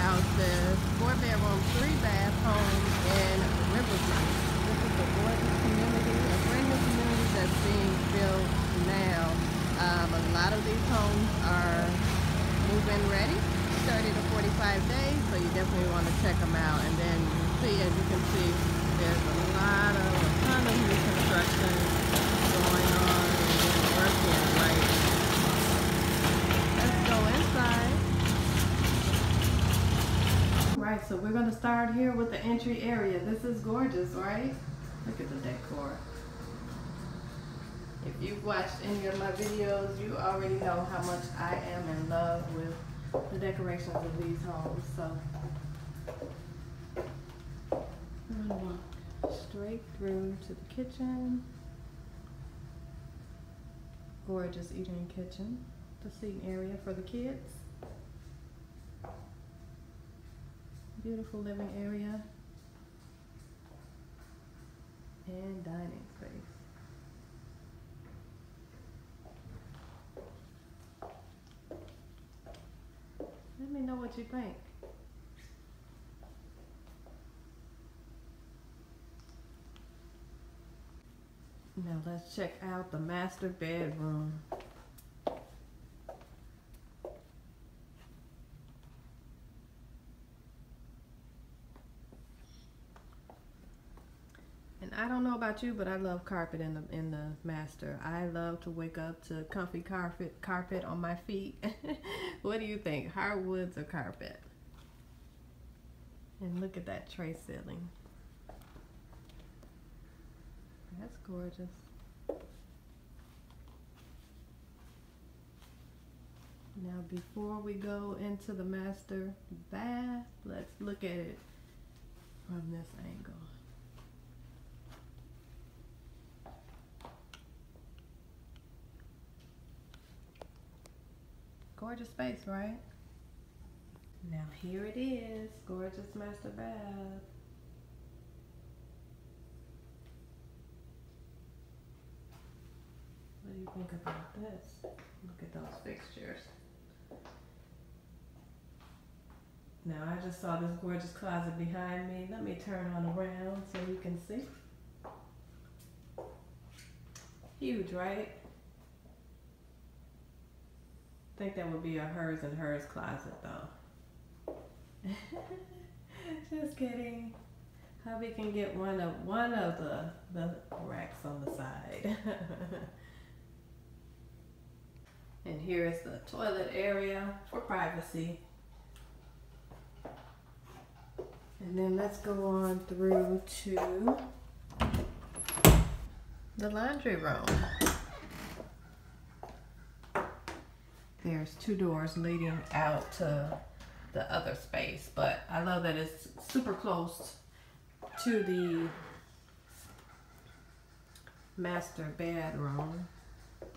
houses, 4-bedroom, 3-bath home in Riverview. This is a gorgeous community, a brand new community that's being built now. A lot of these homes are move-in ready, 30 to 45 days, so you definitely want to check them out. And then as you can see, there's a ton of new construction going on and working right now. Let's go inside. Right, so we're going to start here with the entry area. This is gorgeous, right? Look at the decor. If you've watched any of my videos, you already know how much I am in love with the decorations of these homes. So I'm gonna walk straight through to the kitchen. Gorgeous eating kitchen. The seating area for the kids. Beautiful living area. And dining space. Let me know what you think. Now let's check out the master bedroom. And I don't know about you, but I love carpet in the master. I love to wake up to comfy carpet on my feet. What do you think? Hardwoods or carpet? And look at that tray ceiling. That's gorgeous. Now before we go into the master bath, let's look at it from this angle. Gorgeous space, right? Now here it is, gorgeous master bath. What do you think about this? Look at those fixtures. Now I just saw this gorgeous closet behind me. Let me turn on around so you can see. Huge, right? I think that would be a hers and hers closet though. Just kidding. Hubby can get one of the racks on the side. And here is the toilet area for privacy. And then let's go on through to the laundry room. There's two doors leading out to the other space, but I love that it's super close to the master bedroom.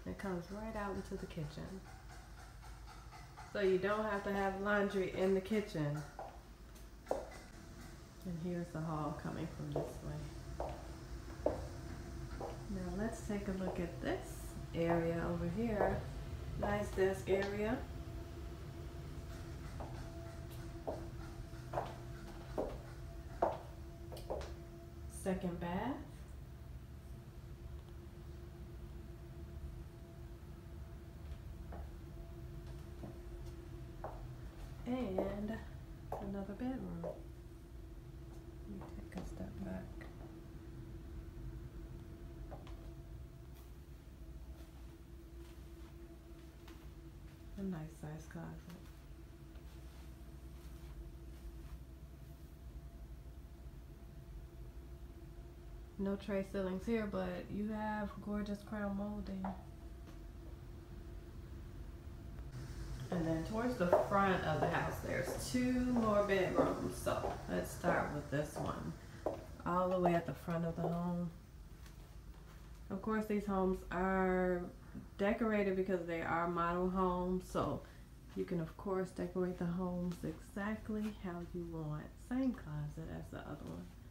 It comes right out into the kitchen. So you don't have to have laundry in the kitchen. And here's the hall coming from this way. Now let's take a look at this area over here. Nice desk area. Second bath. And another bedroom. Let me take a step back. A nice size closet. No tray ceilings here, but you have gorgeous crown molding. And then towards the front of the house, there's two more bedrooms. So let's start with this one. All the way at the front of the home. Of course, these homes are decorated because they are model homes, so you can of course decorate the homes exactly how you want. Same closet as the other one.